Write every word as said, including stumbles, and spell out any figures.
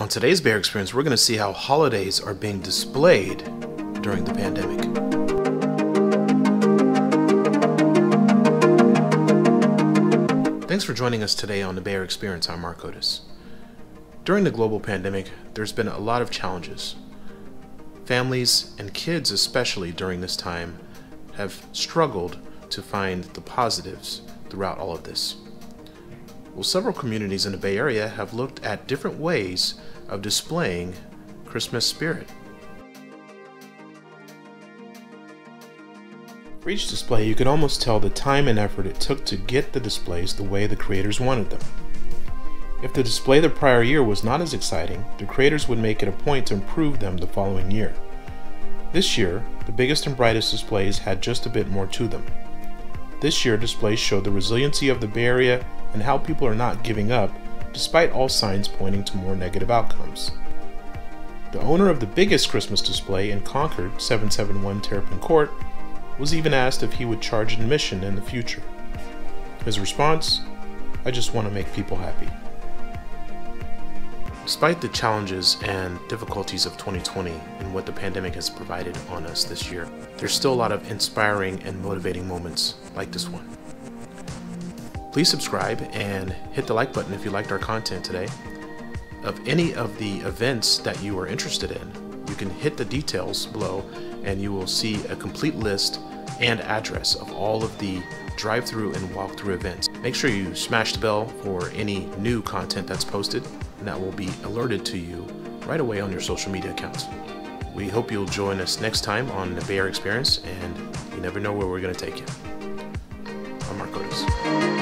On today's Bear Experience, we're going to see how holidays are being displayed during the pandemic. Thanks for joining us today on the Bear Experience. I'm Mark Otis. During the global pandemic, there's been a lot of challenges. Families, and kids especially during this time, have struggled to find the positives throughout all of this. Well, several communities in the Bay Area have looked at different ways of displaying Christmas spirit. For each display, you could almost tell the time and effort it took to get the displays the way the creators wanted them. If the display the prior year was not as exciting, the creators would make it a point to improve them the following year. This year, the biggest and brightest displays had just a bit more to them. This year, displays showed the resiliency of the Bay Area and how people are not giving up, despite all signs pointing to more negative outcomes. The owner of the biggest Christmas display in Concord, seven seven one Terrapin Court, was even asked if he would charge admission in the future. His response, "I just want to make people happy." Despite the challenges and difficulties of twenty twenty and what the pandemic has provided on us this year, there's still a lot of inspiring and motivating moments like this one. Please subscribe and hit the like button if you liked our content today. Of any of the events that you are interested in, you can hit the details below and you will see a complete list and address of all of the drive-through and walk-through events. Make sure you smash the bell for any new content that's posted, and that will be alerted to you right away on your social media accounts. We hope you'll join us next time on the Bear Experience, and you never know where we're going to take you. I'm Mark Otis.